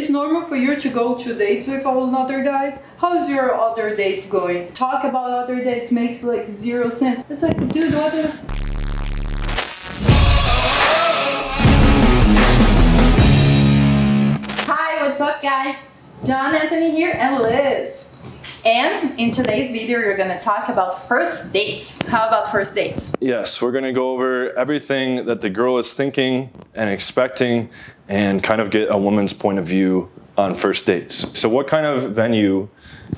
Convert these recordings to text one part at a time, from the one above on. It's normal for you to go to dates with all other guys. How's your other dates going? Talk about other dates makes like zero sense. It's like, dude, what if... What's up guys, John Anthony here and Liz, and in today's video we're gonna talk about first dates. How about first dates? Yes, we're gonna go over everything that the girl is thinking and expecting and kind of get a woman's point of view on first dates. So what kind of venue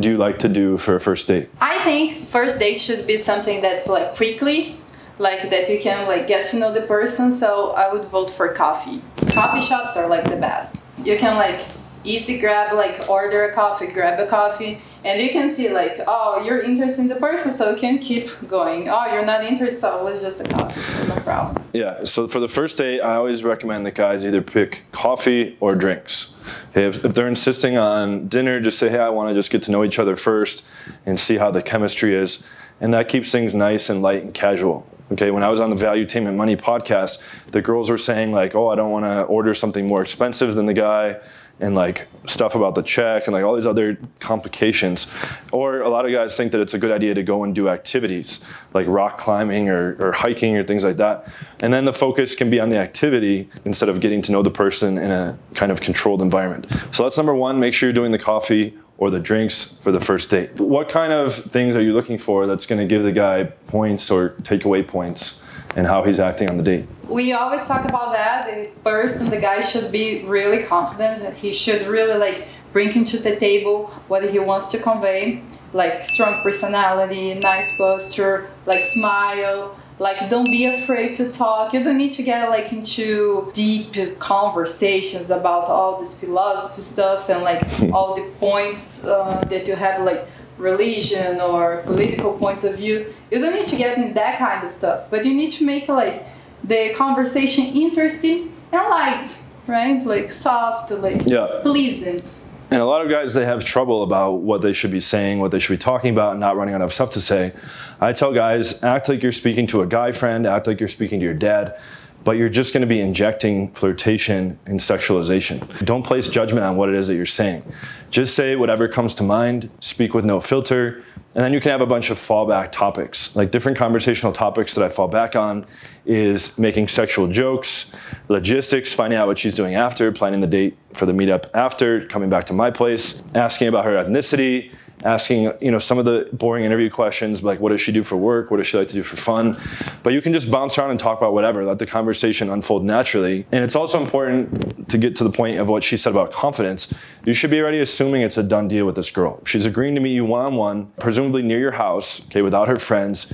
do you like to do for a first date? I think first date should be something that's like quickly, like that you can like get to know the person, so I would vote for coffee. Coffee shops are like the best. You can like easy grab, like order a coffee, grab a coffee, and you can see like, oh, you're interested in the person, so you can keep going. Oh, you're not interested, so it's just a coffee, so no problem. Yeah, so for the first date, I always recommend that guys either pick coffee or drinks. Okay, if they're insisting on dinner, just say, hey, I want to just get to know each other first and see how the chemistry is. And that keeps things nice and light and casual. Okay, when I was on the Value, Team, and Money podcast, the girls were saying like, oh, I don't want to order something more expensive than the guy, and like stuff about the check and like all these other complications. Or a lot of guys think that it's a good idea to go and do activities like rock climbing or hiking or things like that. And then the focus can be on the activity instead of getting to know the person in a kind of controlled environment. So that's number one, make sure you're doing the coffee or the drinks for the first date. What kind of things are you looking for that's gonna give the guy points or takeaway points and how he's acting on the date? We always talk about that. The person, the guy should be really confident, and he should really like bring into the table what he wants to convey, like strong personality, nice posture, like smile, like don't be afraid to talk. You don't need to get like into deep conversations about all this philosophy stuff and like all the points that you have, like religion or political points of view. You don't need to get in that kind of stuff, but you need to make like the conversation interesting and light, right? Like soft, like pleasant. And a lot of guys, they have trouble about what they should be saying, what they should be talking about, and not running out of stuff to say. I tell guys, act like you're speaking to a guy friend, act like you're speaking to your dad, but you're just gonna be injecting flirtation and sexualization. Don't place judgment on what it is that you're saying. Just say whatever comes to mind, speak with no filter, and then you can have a bunch of fallback topics. Like different conversational topics that I fall back on is making sexual jokes, logistics, finding out what she's doing after, planning the date for the meetup after, coming back to my place, asking about her ethnicity, asking, you know, some of the boring interview questions, like what does she do for work? What does she like to do for fun? But you can just bounce around and talk about whatever, let the conversation unfold naturally. And it's also important to get to the point of what she said about confidence. You should be already assuming it's a done deal with this girl. She's agreeing to meet you one-on-one, presumably near your house, okay, without her friends,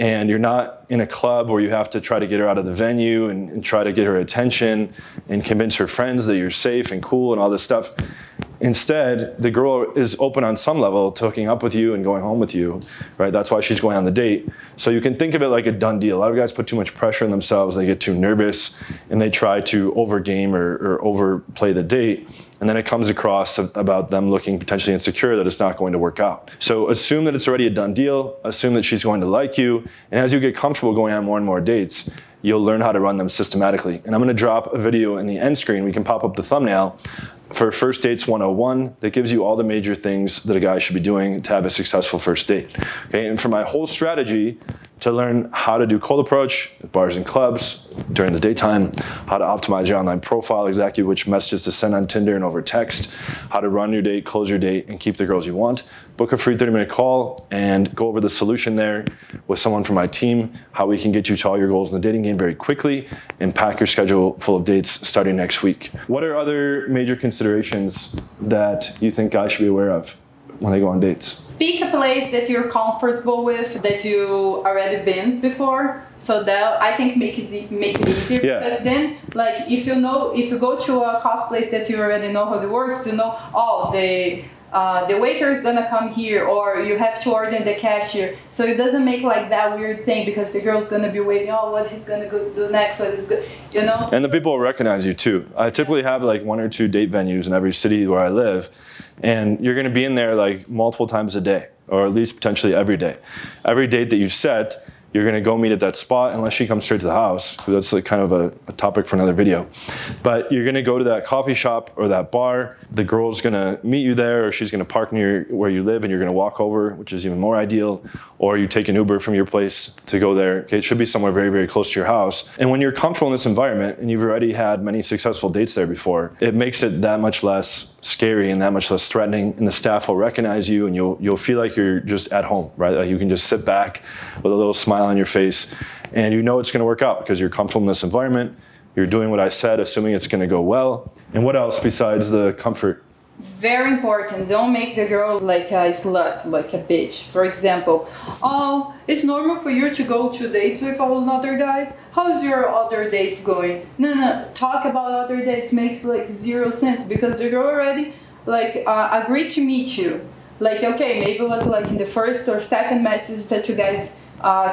and you're not in a club where you have to try to get her out of the venue and try to get her attention and convince her friends that you're safe and cool and all this stuff. Instead, the girl is open on some level to hooking up with you and going home with you, right? That's why she's going on the date. So you can think of it like a done deal. A lot of guys put too much pressure on themselves, they get too nervous, and they try to overgame or overplay the date. And then it comes across about them looking potentially insecure that it's not going to work out. So assume that it's already a done deal, assume that she's going to like you, and as you get comfortable going on more and more dates, you'll learn how to run them systematically. And I'm gonna drop a video in the end screen, we can pop up the thumbnail, for First Dates 101 that gives you all the major things that a guy should be doing to have a successful first date. Okay, and for my whole strategy to learn how to do cold approach at bars and clubs during the daytime, how to optimize your online profile, exactly which messages to send on Tinder and over text, how to run your date, close your date, and keep the girls you want. Book a free 30-minute call and go over the solution there with someone from my team, how we can get you to all your goals in the dating game very quickly and pack your schedule full of dates starting next week. What are other major considerations that you think guys should be aware of when they go on dates? Pick a place that you're comfortable with, that you already been before. So that I think make it easier. Yeah. Because then, like, if you go to a coffee place that you already know how it works, you know, oh, the waiter is gonna come here, or you have to order the cashier. So it doesn't make like that weird thing because the girl's gonna be waiting, oh, what he's gonna go do next, what he's gonna, you know? And the people will recognize you too. I typically have like 1 or 2 date venues in every city where I live, and you're gonna be in there like multiple times a day, or at least potentially every day. Every date that you set, You're gonna go meet at that spot unless she comes straight to the house. That's like kind of a topic for another video. But you're gonna go to that coffee shop or that bar. The girl's gonna meet you there, or she's gonna park near where you live and you're gonna walk over, which is even more ideal. Or you take an Uber from your place to go there. Okay, it should be somewhere very, very close to your house. And when you're comfortable in this environment and you've already had many successful dates there before, it makes it that much less scary and that much less threatening. And the staff will recognize you and you'll feel like you're just at home, right? Like you can just sit back with a little smile on your face and you know it's going to work out because you're comfortable in this environment. You're doing what I said, assuming it's going to go well. And what else besides the comfort? Very important. Don't make the girl like a slut, like a bitch. For example, oh, it's normal for you to go to dates with all other guys. How's your other dates going? No, talk about other dates makes like zero sense because the girl already like agreed to meet you. Like, okay, maybe it was like in the first or second message that you guys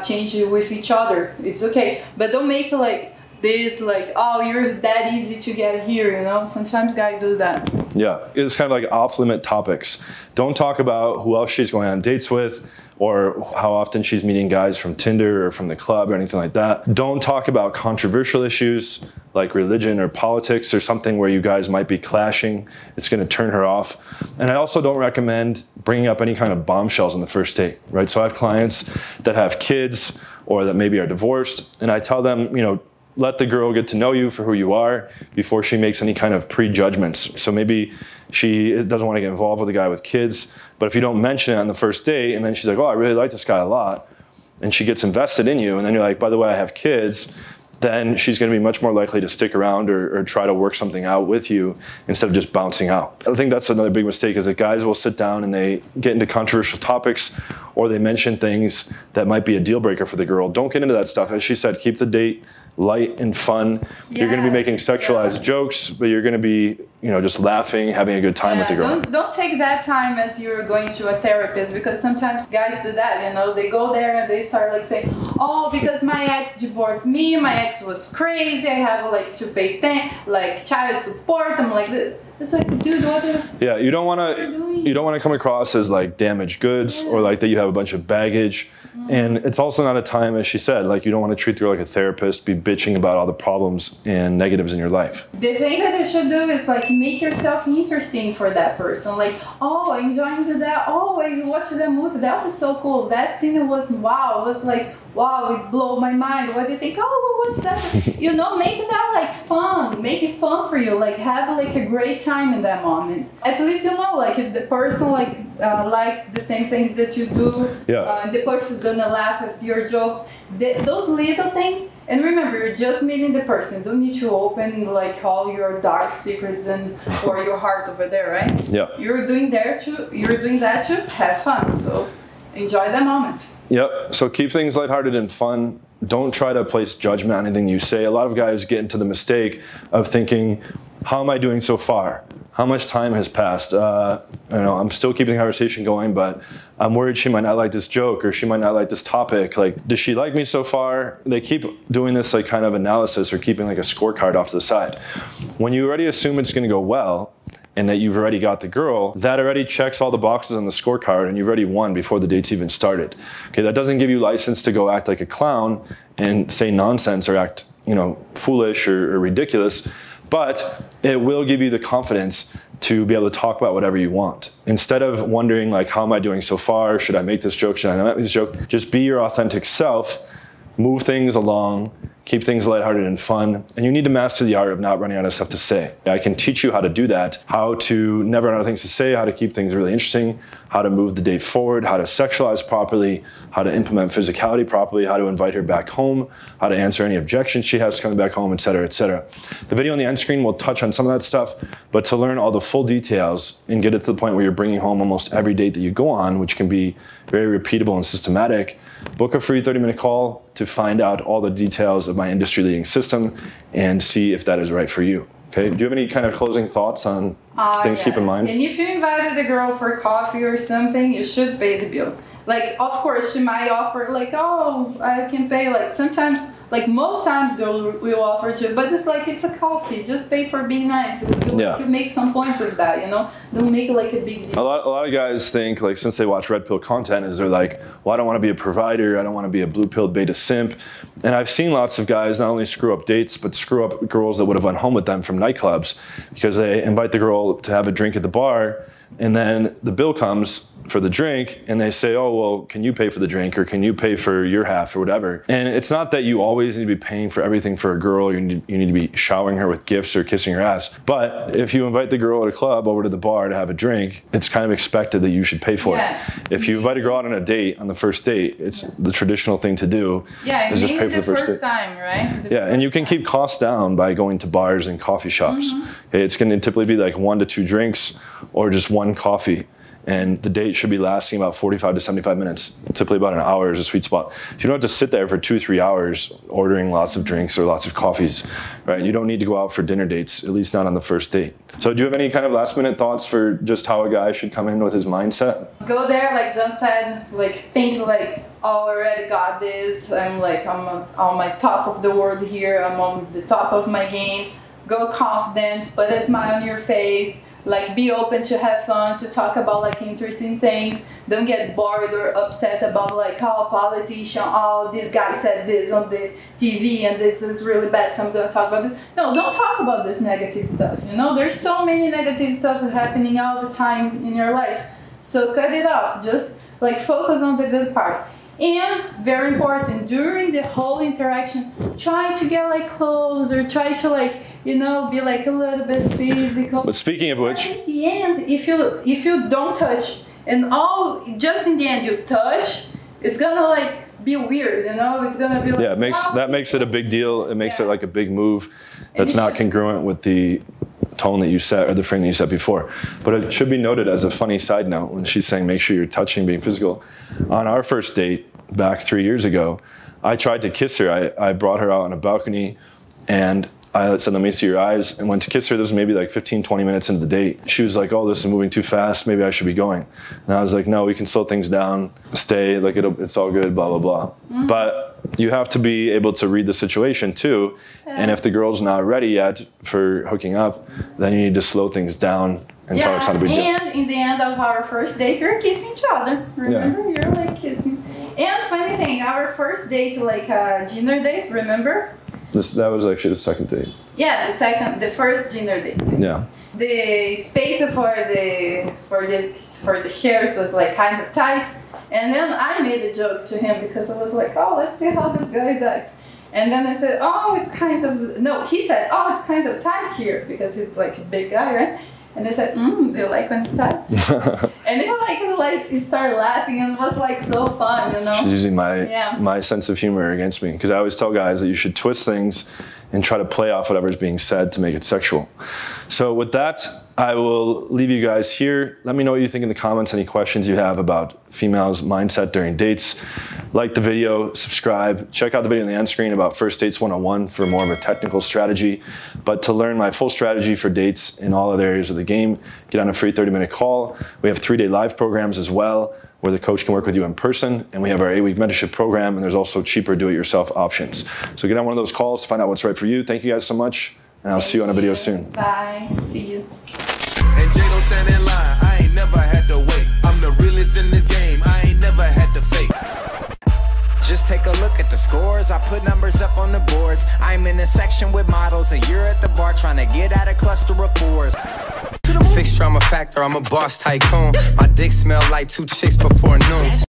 change with each other. It's okay, but don't make like this, like, oh, you're that easy to get here, you know? Sometimes guys do that. Yeah, it's kind of like off-limit topics. Don't talk about who else she's going on dates with or how often she's meeting guys from Tinder or from the club or anything like that. Don't talk about controversial issues like religion or politics or something where you guys might be clashing. It's gonna turn her off. And I also don't recommend bringing up any kind of bombshells on the first date, right? So I have clients that have kids or that maybe are divorced, and I tell them, you know, let the girl get to know you for who you are before she makes any kind of prejudgments. So maybe she doesn't want to get involved with a guy with kids, but if you don't mention it on the first date and then she's like, oh, I really like this guy a lot, and she gets invested in you, and then you're like, by the way, I have kids, then she's going to be much more likely to stick around or try to work something out with you instead of just bouncing out. I think that's another big mistake is that guys will sit down and they get into controversial topics or they mention things that might be a deal breaker for the girl. Don't get into that stuff. As she said, keep the date light and fun. Yeah. You're going to be making sexualized jokes, but you're going to be, you know, just laughing, having a good time with the girl. Don't take that time as you're going to a therapist, because sometimes guys do that, you know, they go there and they start like saying, oh, because my ex divorced me, my ex was crazy, I have like to pay like child support. I'm like, it's like, dude, what if? Yeah, you don't want to come across as like damaged goods, yeah, or like that you have a bunch of baggage. And it's also not a time, as she said, like you don't want to treat her like a therapist, be bitching about all the problems and negatives in your life. The thing that you should do is like make yourself interesting for that person. Like, oh, enjoying that. Oh, I watched that movie. That was so cool. That scene was wow. It was like, wow, it blew my mind. What do you think? Oh, we'll watch that. You know, make that like fun. Make it fun for you. Like have like a great time in that moment. At least you know, like if the person like likes the same things that you do, yeah, the person gonna laugh at your jokes, those little things. And remember, you're just meeting the person. Don't need to open like all your dark secrets and or your heart over there, right? Yeah. You're doing that to have fun. So enjoy that moment. Yep. So keep things lighthearted and fun. Don't try to place judgment on anything you say. A lot of guys get into the mistake of thinking, how am I doing so far? How much time has passed? I don't know, I'm still keeping the conversation going, but I'm worried she might not like this joke or she might not like this topic. Like, does she like me so far? They keep doing this like kind of analysis or keeping like a scorecard off to the side. When you already assume it's gonna go well and that you've already got the girl, that already checks all the boxes on the scorecard and you've already won before the date's even started. Okay, that doesn't give you license to go act like a clown and say nonsense or act, you know, foolish or ridiculous. But it will give you the confidence to be able to talk about whatever you want. Instead of wondering like, how am I doing so far? Should I make this joke? Should I not make this joke? Just be your authentic self, move things along, keep things lighthearted and fun. And you need to master the art of not running out of stuff to say. I can teach you how to do that, how to never run out of things to say, how to keep things really interesting, how to move the date forward, how to sexualize properly, how to implement physicality properly, how to invite her back home, how to answer any objections she has coming back home, et cetera, et cetera. The video on the end screen will touch on some of that stuff, but to learn all the full details and get it to the point where you're bringing home almost every date that you go on, which can be very repeatable and systematic, book a free 30-minute call to find out all the details of my industry-leading system and see if that is right for you. Okay, do you have any kind of closing thoughts on things to keep in mind? And if you invited the girl for coffee or something, you should pay the bill. Like, of course, she might offer, like, oh, I can pay, like, sometimes, like, most times girls will offer to, but it's like, it's a coffee, just pay for being nice. You make some points of that, you know? Don't make, like, a big deal. A lot of guys think, like, since they watch red pill content, is they're like, well, I don't want to be a provider, I don't want to be a blue pill beta simp. And I've seen lots of guys not only screw up dates, but screw up girls that would have went home with them from nightclubs, because they invite the girl to have a drink at the bar, and then the bill comes for the drink, and they say, oh, well, can you pay for the drink, or can you pay for your half, or whatever. And it's not that you always need to be paying for everything for a girl, you need to be showering her with gifts or kissing her ass. But if you invite the girl at a club over to the bar to have a drink, it's kind of expected that you should pay for it. If you invite a girl out on a date, on the first date, it's the traditional thing to do is just pay for the first time, right? And you can keep costs down by going to bars and coffee shops. It's gonna typically be like 1 to 2 drinks, or just one coffee, and the date should be lasting about 45 to 75 minutes. Typically about an hour is a sweet spot. So you don't have to sit there for 2 or 3 hours ordering lots of drinks or lots of coffees, right? You don't need to go out for dinner dates, at least not on the first date. So do you have any kind of last minute thoughts for just how a guy should come in with his mindset? Go there, like John said, like think like, oh, I already got this. I'm like, I'm on my top of the world here. I'm on the top of my game. Go confident, put a smile on your face. Like, be open to have fun, to talk about like interesting things. Don't get bored or upset about like, oh, politician, oh, this guy said this on the TV and this is really bad, so I'm gonna talk about it. No, don't talk about this negative stuff, you know? There's so many negative stuff happening all the time in your life. So cut it off, just like focus on the good part. And very important, during the whole interaction, try to get like closer, try to like, you know, be like a little bit physical. But speaking of which, at the end, if you don't touch and all, just in the end you touch, it's gonna like be weird, you know? It's gonna be like, yeah, that makes it a big deal. It makes it like a big move that's not congruent with the tone that you set or the frame that you set before. But it should be noted as a funny side note, when she's saying make sure you're touching, being physical. On our first date back 3 years ago, I tried to kiss her. I brought her out on a balcony and I said, let me see your eyes, and went to kiss her. This was maybe like 15, 20 minutes into the date. She was like, oh, this is moving too fast. Maybe I should be going. And I was like, no, we can slow things down. Stay, like it's all good, blah, blah, blah. But you have to be able to read the situation too. And if the girl's not ready yet for hooking up, then you need to slow things down and tell her it's not a big deal. And in the end of our first date, we're kissing each other. Remember, you're like kissing. And funny thing, our first date, like a dinner date, remember? That was actually the second date. Yeah, the first dinner date. Yeah. The space for the chairs was like kind of tight, and then I made a joke to him because I was like, oh, let's see how this guy acts. And then I said, oh, it's kind of he said, oh, it's kind of tight here, because he's like a big guy, right? And they said, do you like when it's tight? And they were like started laughing, and it was like so fun, you know? She's using my sense of humor against me, because I always tell guys that you should twist things and try to play off whatever's being said to make it sexual. So with that, I will leave you guys here. Let me know what you think in the comments, any questions you have about females' mindset during dates. Like the video, subscribe, check out the video on the end screen about First Dates 101 for more of a technical strategy. But to learn my full strategy for dates in all other areas of the game, get on a free 30-minute call. We have 3-day live programs as well, where the coach can work with you in person, and we have our 8-week mentorship program, and there's also cheaper do-it-yourself options. So get on one of those calls to find out what's right for you. Thank you guys so much, and I'll see you on a video soon. Bye. See you. And Jay don't stand in line. I ain't never had to wait. I'm the realest in this game. I ain't never had to fake. Just take a look at the scores. I put numbers up on the boards. I'm in a section with models, and you're at the bar trying to get out a cluster of fours. Fixture, I'm a factor, I'm a boss tycoon. My dick smell like 2 chicks before noon.